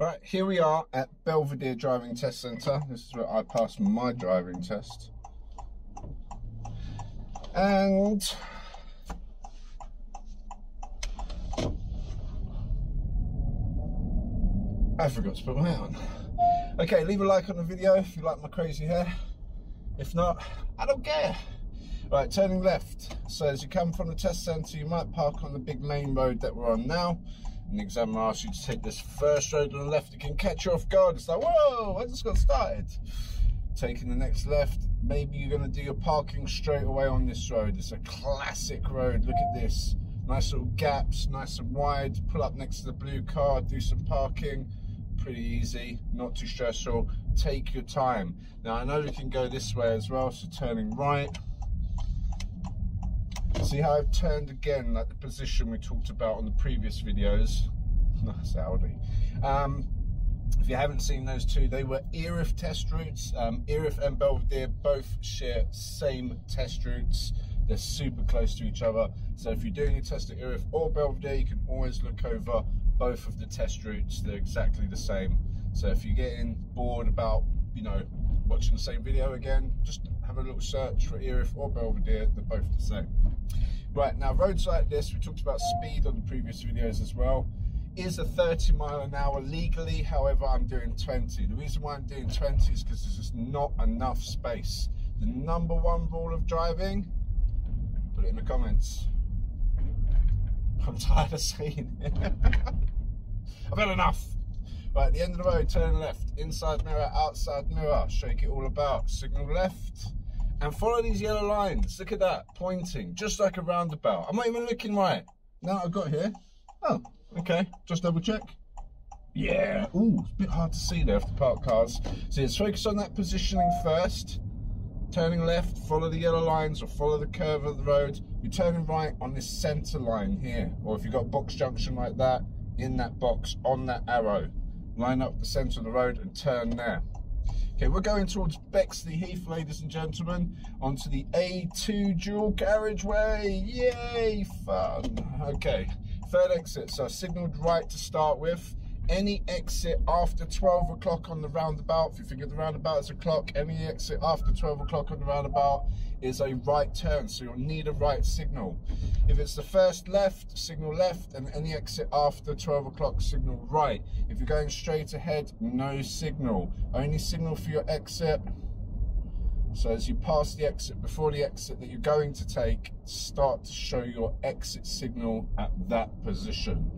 Right, here we are at Belvedere Driving Test Centre. This is where I passed my driving test. And I forgot to put my hat on. Okay, leave a like on the video if you like my crazy hair. If not, I don't care. Right, turning left. So as you come from the test centre, you might park on the big main road that we're on now. And the examiner asks you to take this first road on the left. It can catch you off guard. It's like, whoa, I just got started. Taking the next left, maybe you're going to do your parking straight away on this road. It's a classic road. Look at this. Nice little gaps, nice and wide. Pull up next to the blue car, do some parking. Pretty easy, not too stressful. Take your time. Now, I know you can go this way as well, so turning right. See how I've turned again, like the position we talked about on the previous videos. Nice Audi. If you haven't seen those two, they were Erith test routes. Erith and Belvedere both share same test routes. They're super close to each other. So if you're doing a test at Erith or Belvedere, you can always look over both of the test routes. They're exactly the same. So if you're getting bored about, you know, watching the same video again, just have a little search for Erith or Belvedere. They're both the same. Right, now roads like this, we talked about speed on the previous videos as well, is a 30 mph legally. However, I'm doing 20. The reason why I'm doing 20 is because there's just not enough space. The number one rule of driving, put it in the comments. I'm tired of seeing it. I've had enough. Right, at the end of the road, turn left. Inside mirror, outside mirror, shake it all about. Signal left. And follow these yellow lines. Look at that, pointing, just like a roundabout. I'm not even looking right. Now I've got here. Oh, okay, just double check. Yeah, ooh, it's a bit hard to see there after parked cars. So let's focus on that positioning first. Turning left, follow the yellow lines or follow the curve of the road. You're turning right on this center line here. Or if you've got a box junction like that, in that box, on that arrow. Line up the center of the road and turn there. Okay, we're going towards Bexleyheath, ladies and gentlemen, onto the A2 dual carriageway. Yay, fun. Okay, third exit. So I signalled right to start with. Any exit after 12 o'clock on the roundabout, if you think of the roundabout as a clock, any exit after 12 o'clock on the roundabout is a right turn, so you'll need a right signal. If it's the first left, signal left, and any exit after 12 o'clock, signal right. If you're going straight ahead, no signal. Only signal for your exit. So as you pass the exit, before the exit that you're going to take, start to show your exit signal at that position.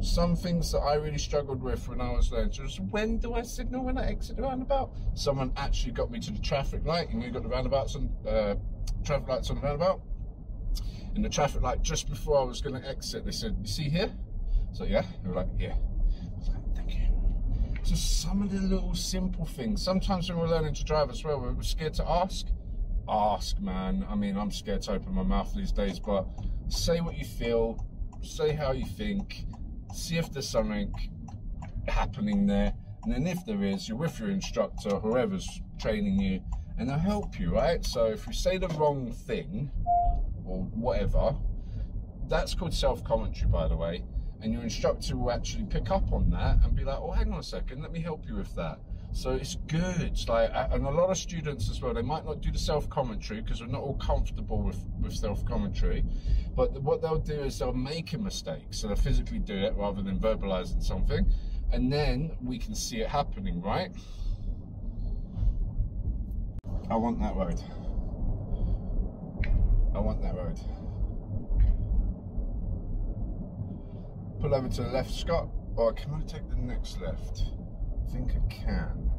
Some things that I really struggled with when I was learning was, when do I signal when I exit the roundabout? Someone actually got me to the traffic light, and you got the roundabouts and traffic lights on the roundabout. And the traffic light just before I was going to exit, they said, "You see here?" So yeah, they were like, "Yeah." I was like, "Thank you." So some of the little simple things. Sometimes when we're learning to drive as well, we're scared to ask. Ask, man. I mean, I'm scared to open my mouth these days, but say what you feel, say how you think. See if there's something happening there, and then if there is, you're with your instructor, whoever's training you, and they'll help you, right? So if you say the wrong thing or whatever, that's called self-commentary, by the way, and your instructor will actually pick up on that and be like, oh, hang on a second, let me help you with that. So it's good. Like, and a lot of students as well, they might not do the self-commentary because we're not all comfortable with self-commentary, but what they'll do is they'll make a mistake, so they'll physically do it rather than verbalizing something, and then we can see it happening, right? I want that road. I want that road. Pull over to the left, Scott. Or can I take the next left? I think I can.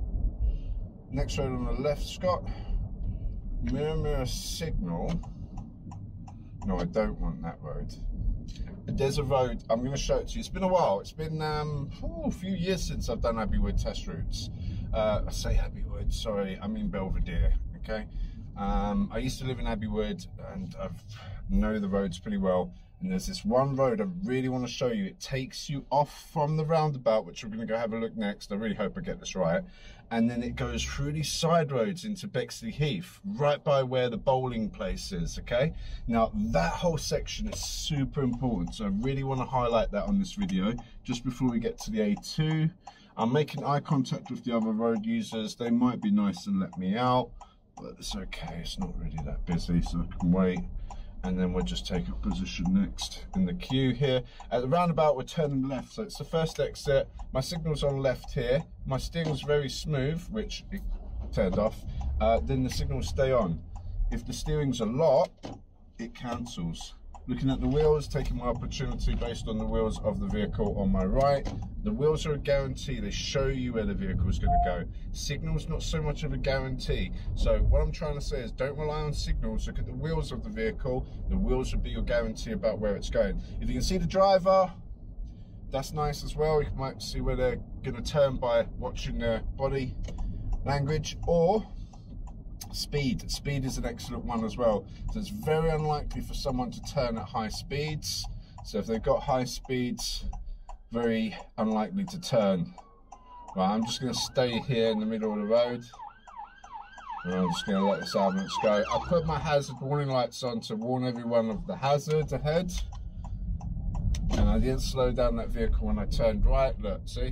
Next road on the left, Scott. Mirror, mirror, signal. No, I don't want that road. There's a road, I'm going to show it to you. It's been a while. It's been a few years since I've done Abbey Wood test routes. I say Abbey Wood, sorry, I mean Belvedere, okay? I used to live in Abbey Wood, and I know the roads pretty well. And there's this one road I really want to show you. It takes you off from the roundabout, which we're going to go have a look next. I really hope I get this right. And then it goes through these side roads into Bexleyheath, right by where the bowling place is, okay? Now, that whole section is super important, so I really want to highlight that on this video. Just before we get to the A2, I'm making eye contact with the other road users. They might be nice and let me out, but it's okay. It's not really that busy, so I can wait. And then we'll just take up position next in the queue here. At the roundabout, we're turning left, so it's the first exit. My signal's on left here. My steering's very smooth, which it turned off. Then the signals stay on. If the steering's a lot, it cancels. Looking at the wheels, taking my opportunity based on the wheels of the vehicle on my right. The wheels are a guarantee. They show you where the vehicle's going to go. Signal's not so much of a guarantee. So what I'm trying to say is don't rely on signals. Look at the wheels of the vehicle. The wheels will be your guarantee about where it's going. If you can see the driver, that's nice as well. You might see where they're going to turn by watching their body language or speed. Speed is an excellent one as well. So it's very unlikely for someone to turn at high speeds. So if they've got high speeds, very unlikely to turn. Right, I'm just going to stay here in the middle of the road. And I'm just going to let this ambulance go. I put my hazard warning lights on to warn everyone of the hazard ahead. And I didn't slow down that vehicle when I turned right. Look, see?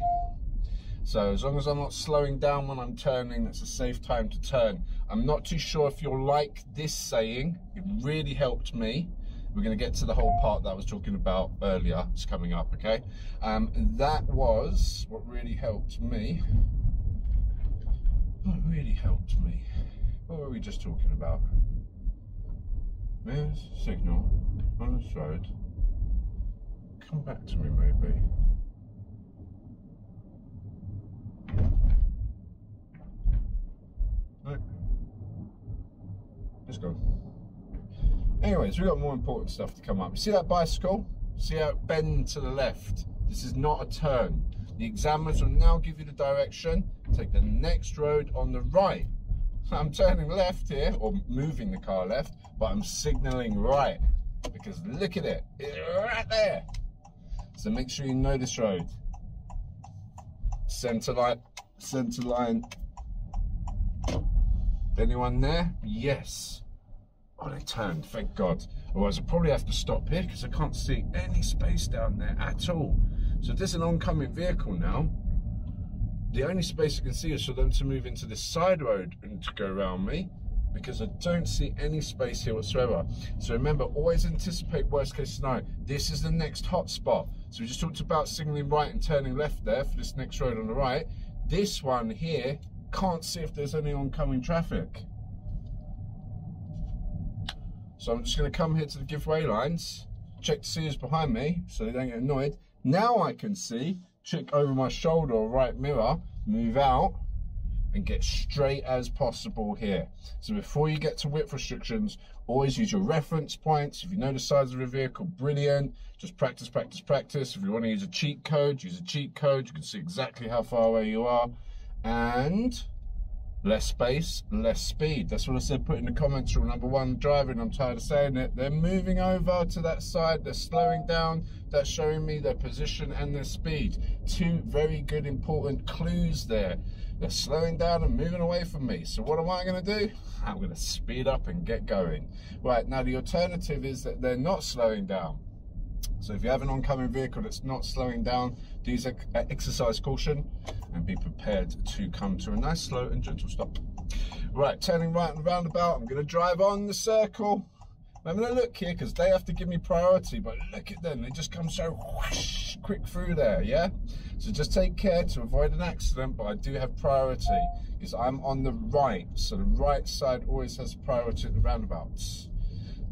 So as long as I'm not slowing down when I'm turning, that's a safe time to turn. I'm not too sure if you'll like this saying. It really helped me. We're going to get to the whole part that I was talking about earlier. It's coming up, okay? That was what really helped me. What really helped me? What were we just talking about? There's a signal on this road. Come back to me, maybe. Let's go. Anyways, we've got more important stuff to come up. See that bicycle? See how it bends to the left? This is not a turn. The examiners will now give you the direction. Take the next road on the right. I'm turning left here, or moving the car left, but I'm signaling right. Because look at it, it's right there. So make sure you know this road. Centre line, centre line. Anyone there? Yes. Oh, they turned, thank God. Otherwise, I'll probably have to stop here because I can't see any space down there at all. So if there's an oncoming vehicle now, the only space I can see is for them to move into this side road and to go around me because I don't see any space here whatsoever. So remember, always anticipate worst case scenario. This is the next hot spot. So we just talked about signaling right and turning left there for this next road on the right. This one here, can't see if there's any oncoming traffic. So I'm just going to come here to the giveaway lines, check to see who's behind me so they don't get annoyed. Now I can see, check over my shoulder or right mirror, move out and get straight as possible here. So before you get to width restrictions, always use your reference points. If you know the size of your vehicle, brilliant. Just practice, practice, practice. If you want to use a cheat code, use a cheat code. You can see exactly how far away you are. And less space, less speed. That's what I said, put in the comments rule number one, driving, I'm tired of saying it. They're moving over to that side, they're slowing down, that's showing me their position and their speed. Two very good, important clues there. They're slowing down and moving away from me. So what am I gonna do? I'm gonna speed up and get going. Right, now the alternative is that they're not slowing down. So if you have an oncoming vehicle that's not slowing down, do exercise caution and be prepared to come to a nice slow and gentle stop. Right, turning right and roundabout, I'm going to drive on the circle. I'm having a look here because they have to give me priority, but look at them, they just come so whoosh, quick through there, yeah? So just take care to avoid an accident, but I do have priority because I'm on the right, so the right side always has priority at the roundabouts.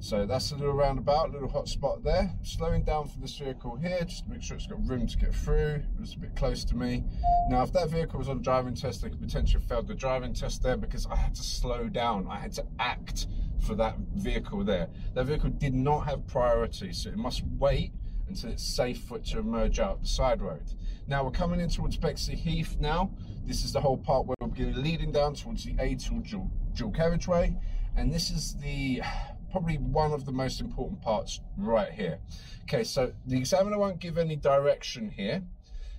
So that's a little roundabout, little hot spot there. Slowing down for this vehicle here, just to make sure it's got room to get through. It's a bit close to me. Now, if that vehicle was on driving test, they could potentially have failed the driving test there because I had to slow down. I had to act for that vehicle there. That vehicle did not have priority, so it must wait until it's safe for it to emerge out the side road. Now, we're coming in towards Bexleyheath now. This is the whole part where we're leading down towards the A2 dual carriageway. And this is the probably one of the most important parts right here. Okay, so the examiner won't give any direction here.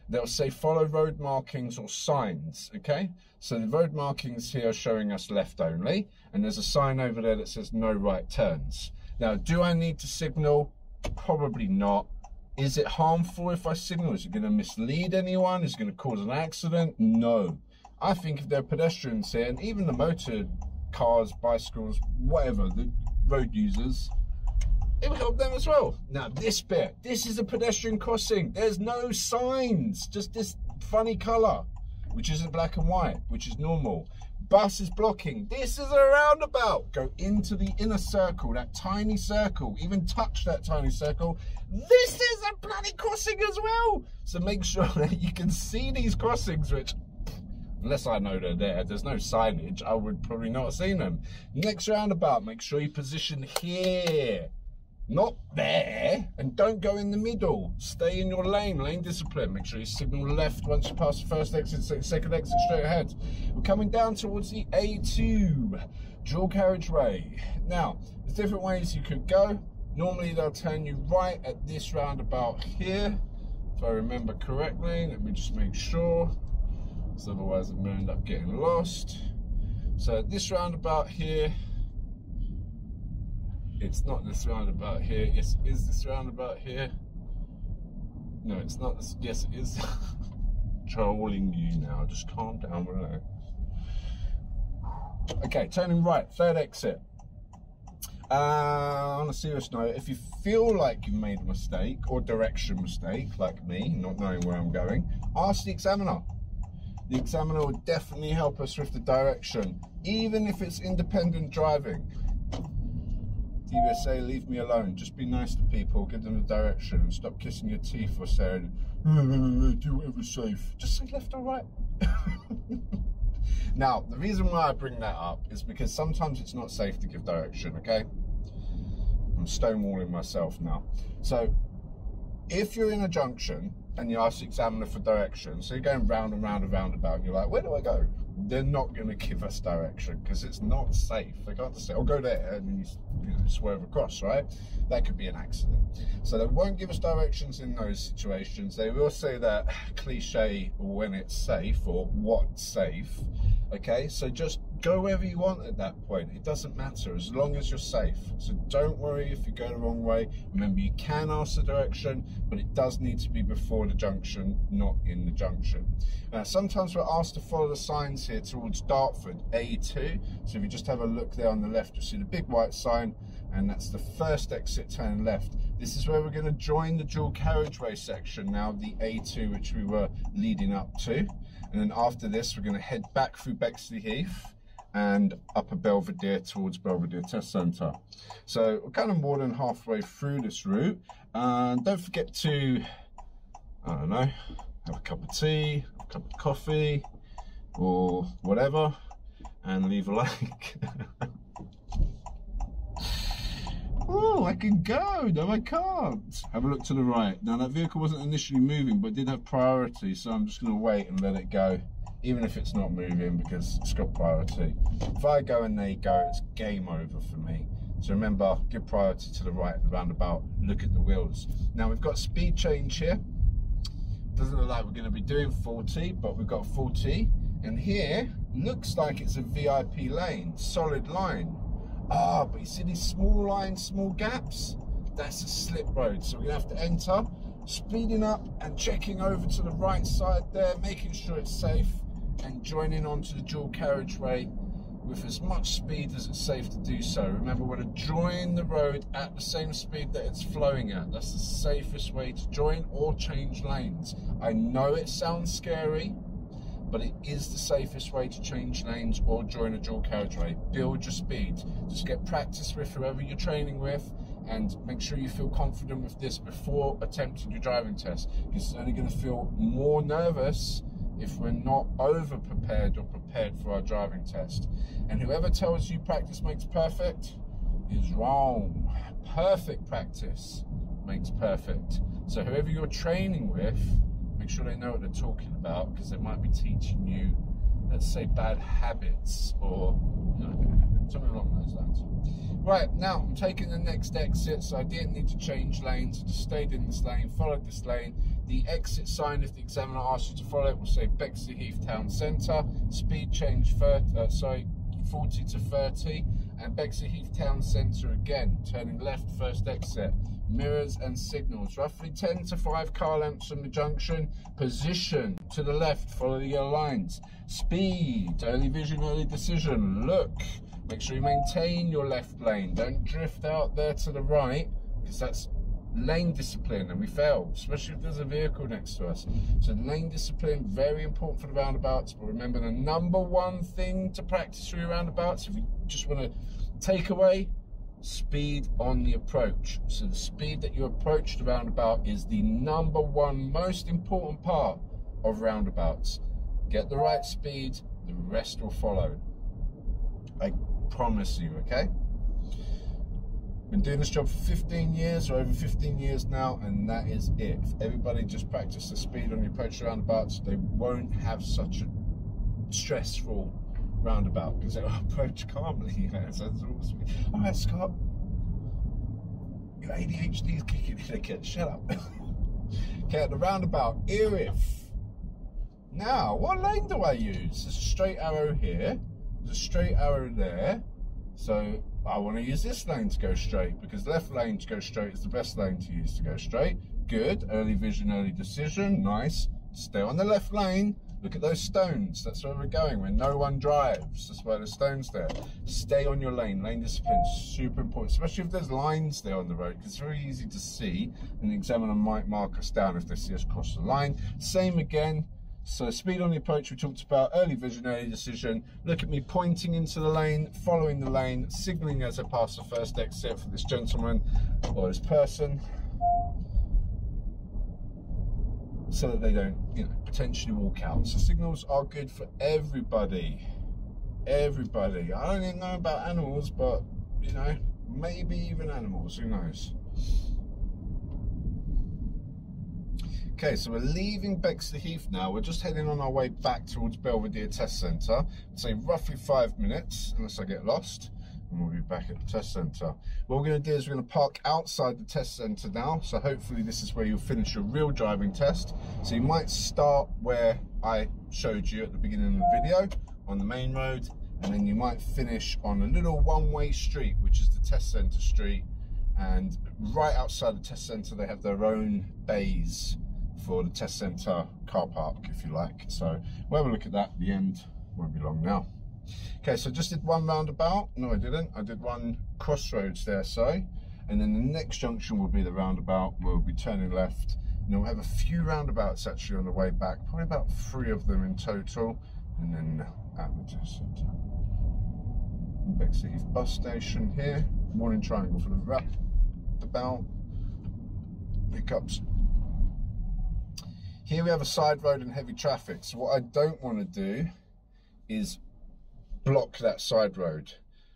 They'll say follow road markings or signs, okay? So the road markings here are showing us left only, and there's a sign over there that says no right turns. Now, do I need to signal? Probably not. Is it harmful if I signal? Is it going to mislead anyone? Is it going to cause an accident? No. I think if there are pedestrians here, and even the motor cars, bicycles, whatever, the road users, it would help them as well. Now this bit, this is a pedestrian crossing. There's no signs, just this funny colour, which isn't black and white, which is normal. Bus is blocking. This is a roundabout. Go into the inner circle, that tiny circle, even touch that tiny circle. This is a bloody crossing as well. So make sure that you can see these crossings, which, unless I know they're there, there's no signage, I would probably not have seen them. Next roundabout, make sure you position here, not there, and don't go in the middle. Stay in your lane, lane discipline. Make sure you signal left once you pass the first exit, second exit straight ahead. We're coming down towards the A2, dual carriageway. Now, there's different ways you could go. Normally they'll turn you right at this roundabout here, if I remember correctly. Let me just make sure, because otherwise I'm going to end up getting lost. So this roundabout here, it's not this roundabout here. Yes, it is this roundabout here. No, it's not this. Yes, it is. Trolling you now. Just calm down, relax. Okay, turning right, third exit. On a serious note, if you feel like you've made a mistake or direction mistake, like me, not knowing where I'm going, ask the examiner. The examiner will definitely help us with the direction, even if it's independent driving. DVSA, leave me alone. Just be nice to people, give them the direction, and stop kissing your teeth or saying, do whatever's safe. Just say left or right. Now, the reason why I bring that up is because sometimes it's not safe to give direction, okay? I'm stonewalling myself now. So, if you're in a junction and you ask the examiner for direction, so you're going round and round and round about, and you're like, where do I go? They're not going to give us direction because it's not safe. They can't just say, oh, go there, and you know, swerve across, right? That could be an accident. So they won't give us directions in those situations. They will say that cliche, when it's safe, or what's safe, okay? So just go wherever you want at that point. It doesn't matter as long as you're safe. So don't worry if you go the wrong way. Remember, you can ask the direction, but it does need to be before the junction, not in the junction. Now, sometimes we're asked to follow the signs here towards Dartford, A2. So if you just have a look there on the left, you'll see the big white sign, and that's the first exit turn left. This is where we're going to join the dual carriageway section now, the A2, which we were leading up to. And then after this, we're going to head back through Bexleyheath and upper Belvedere towards Belvedere Test Centre. So we're kind of more than halfway through this route. And don't forget to, I don't know, have a cup of tea, a cup of coffee, or whatever, and leave a like. Oh, I can go. No, I can't. Have a look to the right. Now, that vehicle wasn't initially moving, but did have priority, so I'm just going to wait and let it go, even if it's not moving, because it's got priority. If I go and they go, it's game over for me. So remember, give priority to the right at the roundabout. Look at the wheels. Now, we've got speed change here. Doesn't look like we're going to be doing 40, but we've got 40. And here, looks like it's a VIP lane, solid line. Ah, but you see these small lines, small gaps? That's a slip road, so we're going to have to enter, speeding up and checking over to the right side there, making sure it's safe, and joining onto the dual carriageway with as much speed as it's safe to do so. Remember, we're going to join the road at the same speed that it's flowing at. That's the safest way to join or change lanes. I know it sounds scary, but it is the safest way to change lanes or join a dual carriageway. Build your speed. Just get practice with whoever you're training with, and make sure you feel confident with this before attempting your driving test, because it's only going to feel more nervous if we're not over prepared or prepared for our driving test. And whoever tells you practice makes perfect is wrong. Perfect practice makes perfect. So whoever you're training with, make sure they know what they're talking about, because they might be teaching you, let's say, bad habits or, you know, something along those lines. Right, now I'm taking the next exit, so I didn't need to change lanes. I just stayed in this lane, followed this lane. The exit sign, if the examiner asks you to follow it, will say Bexleyheath Town Centre. Speed change 40 to 30, and Bexleyheath Town Centre again, turning left, first exit. Mirrors and signals, roughly 10 to 5 car lengths from the junction. Position to the left, follow the yellow lines. Speed, early vision, early decision. Look, make sure you maintain your left lane, don't drift out there to the right, because that's lane discipline and we fail, especially if there's a vehicle next to us. So lane discipline, very important for the roundabouts, but remember the number one thing to practice through your roundabouts, if you just want to take away, speed on the approach. So the speed that you approach the roundabout is the number one most important part of roundabouts. Get the right speed, the rest will follow. I promise you, okay? Been doing this job for 15 years, or over 15 years now, and that is it. If everybody just practiced the speed on the approach to roundabouts, they won't have such a stressful roundabout, because they'll approach calmly. You know? So it's always, all right, Scott, your ADHD is kicking in again, shut up. Okay, at the roundabout, Erith. Now, what lane do I use? There's a straight arrow here, there's a straight arrow there, so I want to use this lane to go straight, because left lane to go straight is the best lane to use to go straight. Good, early vision, early decision, nice. Stay on the left lane, look at those stones, that's where we're going, where no one drives, that's why the stones there. Stay on your lane, lane discipline, super important, especially if there's lines there on the road, because it's very easy to see, and the examiner might mark us down if they see us cross the line. Same again. So speed on the approach we talked about, early vision, early decision. Look at me pointing into the lane, following the lane, signalling as I pass the first exit for this gentleman or this person, so that they don't, you know, potentially walk out. So signals are good for everybody. Everybody. I don't even know about animals, but, you know, maybe even animals, who knows? Okay, so we're leaving Bexleyheath now. We're just heading on our way back towards Belvedere Test Centre. I'd say roughly 5 minutes, unless I get lost, and we'll be back at the test centre. What we're going to do is we're going to park outside the test centre now, so hopefully this is where you'll finish your real driving test. So you might start where I showed you at the beginning of the video, on the main road, and then you might finish on a little one-way street, which is the test centre street, and right outside the test centre they have their own bays for the test centre car park, if you like. So we'll have a look at that at the end, won't be long now. Okay, so just did one roundabout. No, I didn't. I did one crossroads there, so. And then the next junction will be the roundabout. We'll be turning left. And then we'll have a few roundabouts actually on the way back, probably about 3 of them in total. And then at the test centre. Bexleyheath bus station here. Warning triangle for the roundabout. Pickups. Here we have a side road and heavy traffic, so what I don't want to do is block that side road.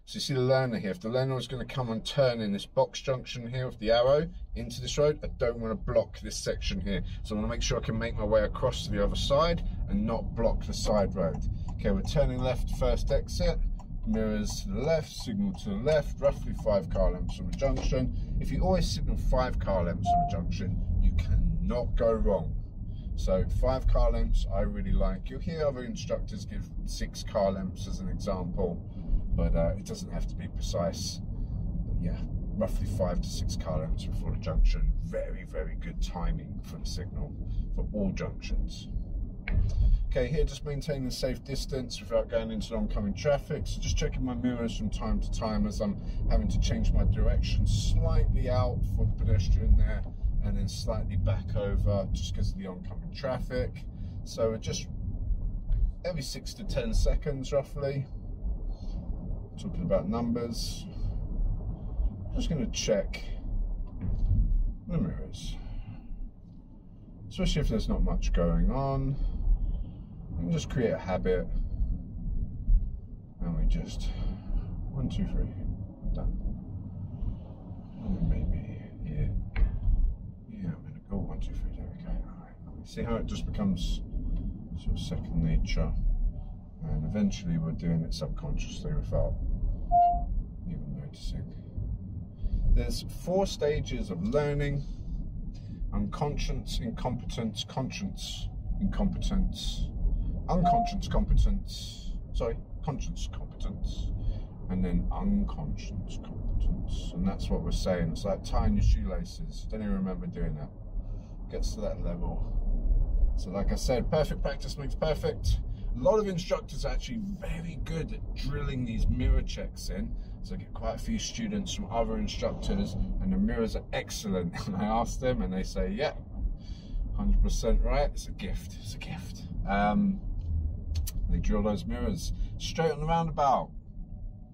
So you see the learner here, if the learner is going to come and turn in this box junction here with the arrow into this road, I don't want to block this section here. So I want to make sure I can make my way across to the other side and not block the side road. Okay, we're turning left, first exit. Mirrors to the left, signal to the left, roughly 5 car lengths from a junction. If you always signal 5 car lengths from a junction, you cannot go wrong. So 5 car lengths, I really like. You'll hear other instructors give 6 car lengths as an example, but it doesn't have to be precise. But yeah, roughly 5 to 6 car lengths before the junction. Very, very good timing for the signal for all junctions. Okay, here just maintaining a safe distance without going into oncoming traffic. So just checking my mirrors from time to time as I'm having to change my direction slightly out for the pedestrian there, and then slightly back over just because of the oncoming traffic. So just every 6 to 10 seconds roughly, talking about numbers, just going to check the mirrors, especially if there's not much going on, and just create a habit, and we just 1, 2, 3, done. And maybe here. Yeah, I'm gonna go 1, 2, 3, there we go. All right. See how it just becomes sort of second nature, and eventually we're doing it subconsciously without even noticing. There's 4 stages of learning: unconscious, incompetence, conscience, incompetence, unconscious competence, sorry, conscious competence, and then unconscious competence. And that's what we're saying. It's like tying your shoelaces. Don't even remember doing that. Gets to that level. So like I said, perfect practice makes perfect. A lot of instructors are actually very good at drilling these mirror checks in. So I get quite a few students from other instructors and the mirrors are excellent. And I ask them and they say, yeah, 100% right. It's a gift, it's a gift. They drill those mirrors straight on the roundabout.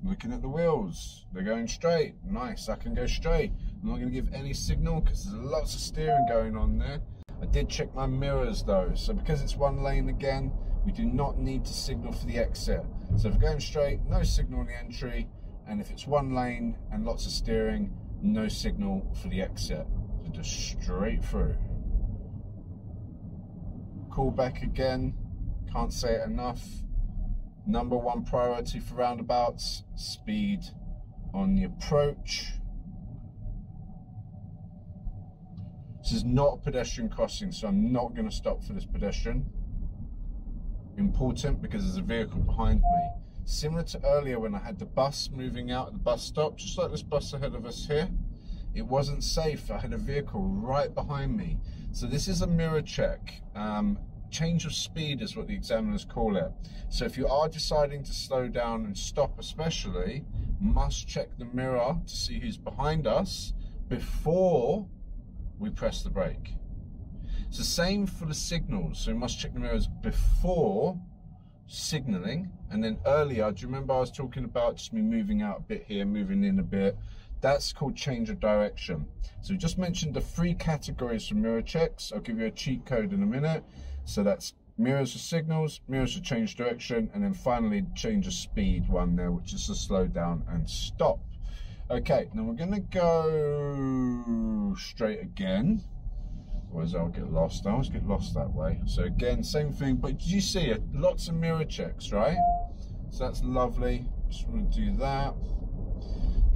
Looking at the wheels, they're going straight. Nice, I can go straight. I'm not going to give any signal because there's lots of steering going on there. I did check my mirrors though, so because it's one lane again, we do not need to signal for the exit. So if we're going straight, no signal on the entry, and if it's one lane and lots of steering, no signal for the exit. So just straight through. Call back again, can't say it enough. Number one priority for roundabouts, speed on the approach. This is not a pedestrian crossing, so I'm not going to stop for this pedestrian. Important, because there's a vehicle behind me. Similar to earlier when I had the bus moving out at the bus stop, just like this bus ahead of us here, it wasn't safe. I had a vehicle right behind me. So this is a mirror check. Change of speed is what the examiners call it. So if you are deciding to slow down and stop especially, must check the mirror to see who's behind us before we press the brake. It's the same for the signals, so we must check the mirrors before signaling. And then earlier, do you remember I was talking about just me moving out a bit here, moving in a bit? That's called change of direction. So we just mentioned the 3 categories for mirror checks. I'll give you a cheat code in a minute. So that's mirrors for signals, mirrors for change direction, and then finally change of speed one there, which is to slow down and stop. Okay, now we're gonna go straight again. Otherwise I'll get lost. I always get lost that way. So again, same thing, but did you see it? Lots of mirror checks, right? So that's lovely. Just wanna do that.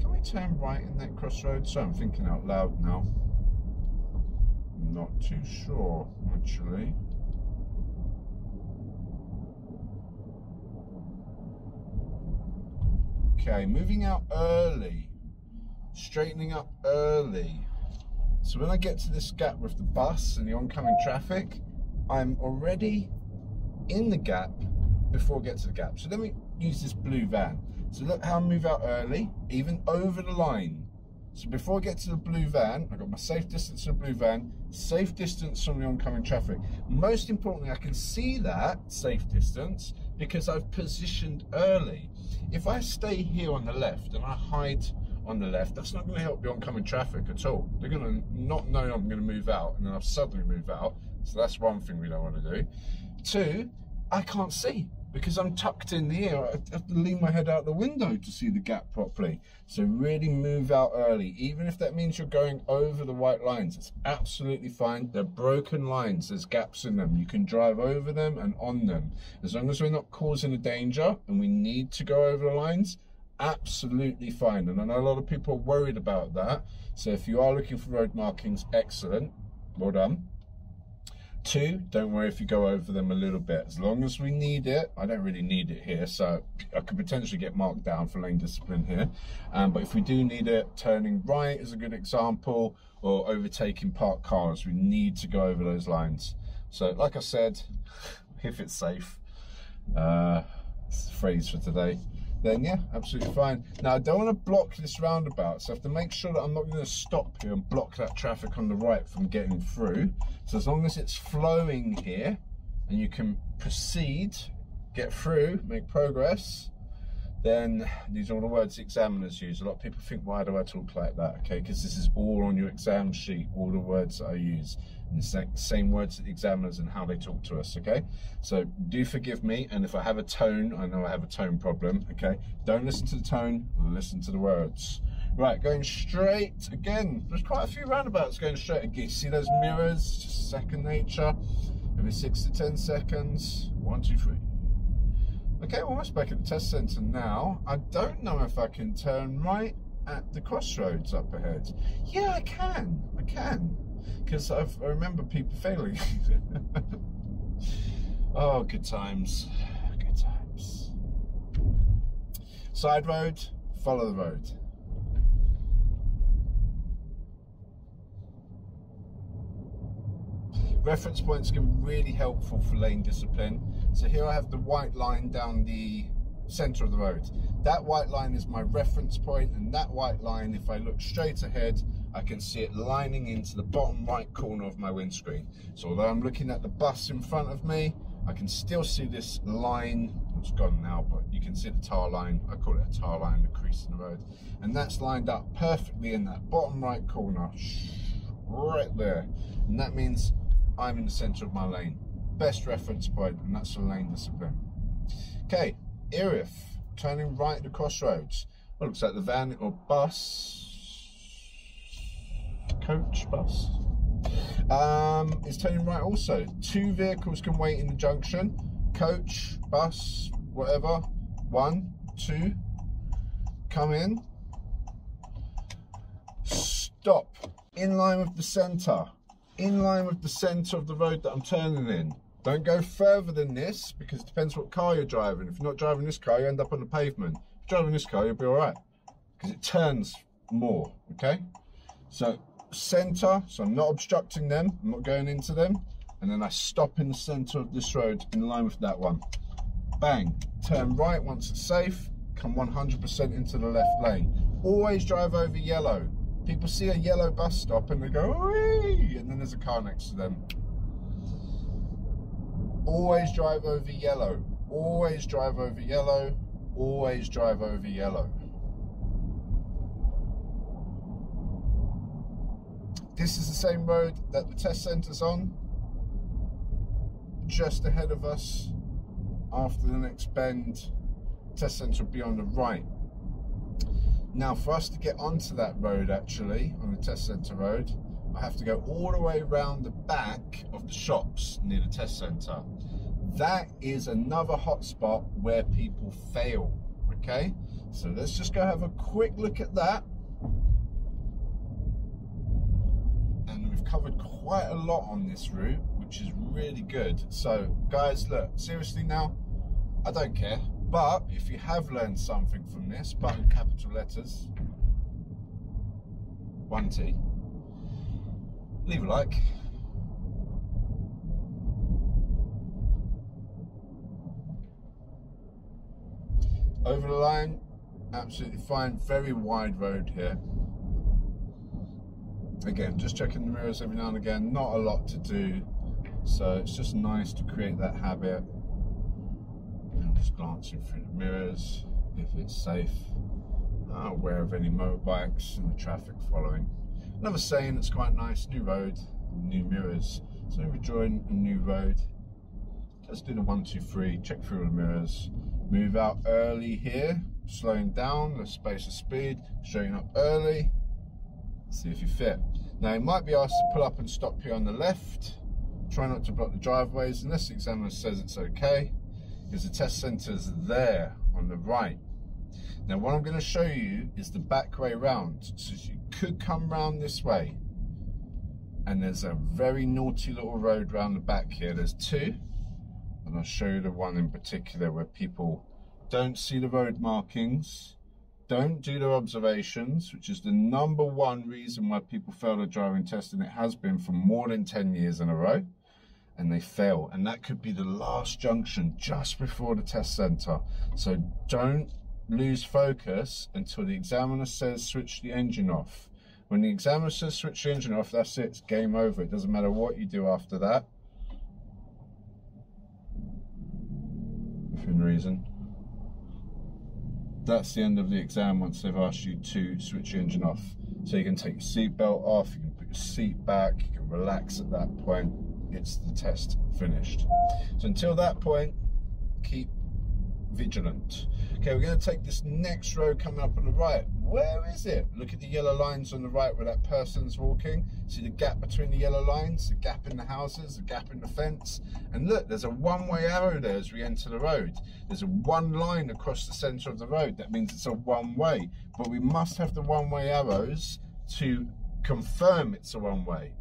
Can we turn right in that crossroad? So I'm thinking out loud now. I'm not too sure, actually. Okay, moving out early, straightening up early. So when I get to this gap with the bus and the oncoming traffic, I'm already in the gap before I get to the gap. So let me use this blue van. So look how I move out early, even over the line. So before I get to the blue van, I've got my safe distance to the blue van, safe distance from the oncoming traffic. Most importantly, I can see that safe distance because I've positioned early. If I stay here on the left and I hide on the left, that's not going to help the oncoming traffic at all. They're going to not know I'm going to move out and then I'll suddenly move out. So that's one thing we don't want to do. 2, I can't see because I'm tucked in here. I have to lean my head out the window to see the gap properly. So really move out early, even if that means you're going over the white lines. It's absolutely fine. They're broken lines. There's gaps in them. You can drive over them and on them. As long as we're not causing a danger and we need to go over the lines, absolutely fine. And I know a lot of people are worried about that. So if you are looking for road markings, excellent. Well done. 2, don't worry if you go over them a little bit, as long as we need it. I don't really need it here, so I could potentially get marked down for lane discipline here. But if we do need it, turning right is a good example, or overtaking parked cars. We need to go over those lines. So like I said, if it's safe, it's the phrase for today, then yeah, absolutely fine. Now I don't want to block this roundabout, so I have to make sure that I'm not going to stop here and block that traffic on the right from getting through. So as long as it's flowing here and you can proceed, get through, make progress, then these are all the words the examiners use. A lot of people think, why do I talk like that? Okay, because this is all on your exam sheet, all the words that I use. And the same words that the examiners and how they talk to us, okay? So do forgive me, and if I have a tone, I know I have a tone problem, okay? Don't listen to the tone, listen to the words. Right, going straight again. There's quite a few roundabouts going straight again. See those mirrors, just second nature. Every 6 to 10 seconds. 1, 2, 3. Okay, we're almost back at the test centre now. I don't know if I can turn right at the crossroads up ahead. Yeah, I can. Because I remember people failing. Oh, good times. Good times. Side road, follow the road. Reference points can be really helpful for lane discipline. So here I have the white line down the centre of the road. That white line is my reference point, and that white line, if I look straight ahead, I can see it lining into the bottom right corner of my windscreen. So although I'm looking at the bus in front of me, I can still see this line. It's gone now, but you can see the tar line. I call it a tar line, the crease in the road. And that's lined up perfectly in that bottom right corner, right there. And that means I'm in the centre of my lane. Best reference point, and that's the lane discipline. Okay, Erith, turning right at the crossroads. Well, looks like the van or bus, coach bus, is turning right also. Two vehicles can wait in the junction. Coach, bus, whatever. One, two, come in. Stop. In line with the centre. In line with the centre of the road that I'm turning in. Don't go further than this, because it depends what car you're driving. If you're not driving this car, you end up on the pavement. If you're driving this car, you'll be all right, because it turns more, okay? So centre, so I'm not obstructing them, I'm not going into them, and then I stop in the centre of this road in line with that one. Bang, turn right once it's safe, come 100% into the left lane. Always drive over yellow. People see a yellow bus stop and they go, "Wee!" and then there's a car next to them. Always drive over yellow, always drive over yellow, always drive over yellow. This is the same road that the test centre's on, just ahead of us. After the next bend, test centre will be on the right. Now for us to get onto that road, actually, on the test centre road, I have to go all the way round the back of the shops near the test centre. That is another hotspot where people fail, okay? So let's just go have a quick look at that. And we've covered quite a lot on this route, which is really good. So guys, look, seriously now, I don't care. But if you have learned something from this, but in capital letters, 1T, leave a like. Over the line, absolutely fine, very wide road here. Again, just checking the mirrors every now and again, not a lot to do. So it's just nice to create that habit. Just glancing through the mirrors, if it's safe, not aware of any motorbikes and the traffic following. Another saying that's quite nice, new road, new mirrors. So we join a new road. Let's do the 1, 2, 3, check through the mirrors. Move out early here, slowing down, the space of speed, showing up early, see if you fit. Now you might be asked to pull up and stop here on the left. Try not to block the driveways unless the examiner says it's okay, because the test centre's there on the right. Now what I'm going to show you is the back way round, so you could come round this way, and there's a very naughty little road round the back here. There's two, and I'll show you the one in particular where people don't see the road markings, don't do their observations, which is the number one reason why people fail the driving test, and it has been for more than 10 years in a row. And they fail, and that could be the last junction just before the test centre. So don't lose focus until the examiner says switch the engine off. When the examiner says switch the engine off, that's it, it's game over. It doesn't matter what you do after that, within reason. That's the end of the exam once they've asked you to switch your engine off. So you can take your seatbelt off, you can put your seat back, you can relax at that point. It's the test finished. So until that point, keep vigilant. Okay, we're going to take this next road coming up on the right. Where is it? Look at the yellow lines on the right where that person's walking. See the gap between the yellow lines, the gap in the houses, the gap in the fence. And look, there's a one-way arrow there as we enter the road. There's a one line across the centre of the road. That means it's a one-way. But we must have the one-way arrows to confirm it's a one-way.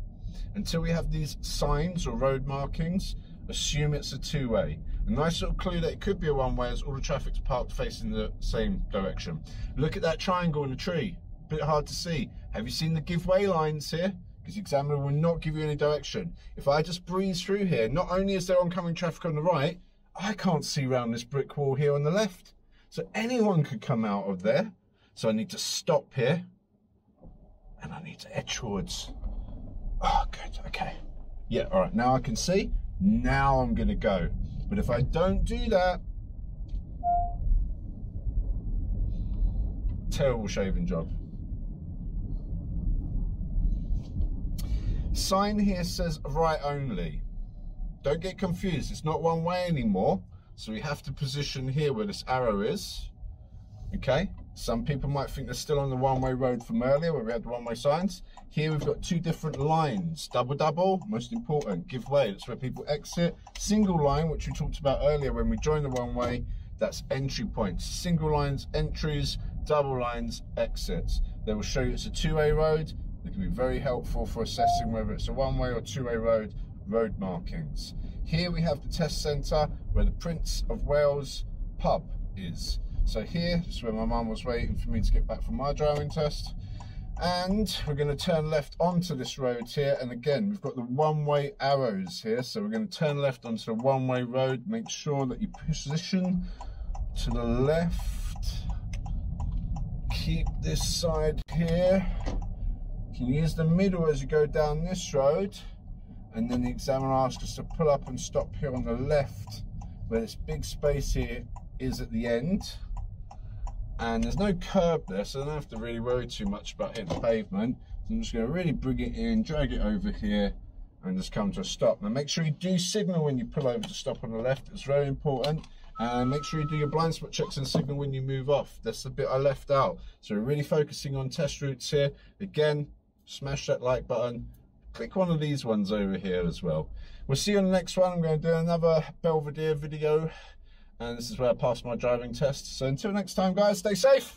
Until we have these signs or road markings, assume it's a two-way. A nice little clue that it could be a one-way is all the traffic's parked facing the same direction. Look at that triangle in the tree. A bit hard to see. Have you seen the give way lines here? Because the examiner will not give you any direction. If I just breeze through here, not only is there oncoming traffic on the right, I can't see round this brick wall here on the left. So anyone could come out of there. So I need to stop here and I need to edge towards. Oh, good, okay. Yeah, all right, now I can see. Now I'm gonna go. But if I don't do that, terrible shaving job. Sign here says right only. Don't get confused, it's not one way anymore. So we have to position here where this arrow is, okay? Some people might think they're still on the one-way road from earlier where we had the one-way signs. Here we've got two different lines. Double, double, most important, give way. That's where people exit. Single line, which we talked about earlier when we joined the one-way, that's entry points. Single lines, entries, double lines, exits. They will show you it's a two-way road. They can be very helpful for assessing whether it's a one-way or two-way road, road markings. Here we have the test centre where the Prince of Wales pub is. So here is where my mum was waiting for me to get back from my driving test. And we're going to turn left onto this road here. And again, we've got the one-way arrows here. So we're going to turn left onto the one-way road. Make sure that you position to the left. Keep this side here. You can use the middle as you go down this road. And then the examiner asks us to pull up and stop here on the left, where this big space here is at the end. And there's no curb there, so I don't have to really worry too much about hitting the pavement. So I'm just going to really bring it in, drag it over here, and just come to a stop. Now make sure you do signal when you pull over to stop on the left, it's very important. And make sure you do your blind spot checks and signal when you move off. That's the bit I left out. So we're really focusing on test routes here. Again, smash that like button. Click one of these ones over here as well. We'll see you on the next one. I'm going to do another Belvedere video. And this is where I passed my driving test. So until next time, guys, stay safe.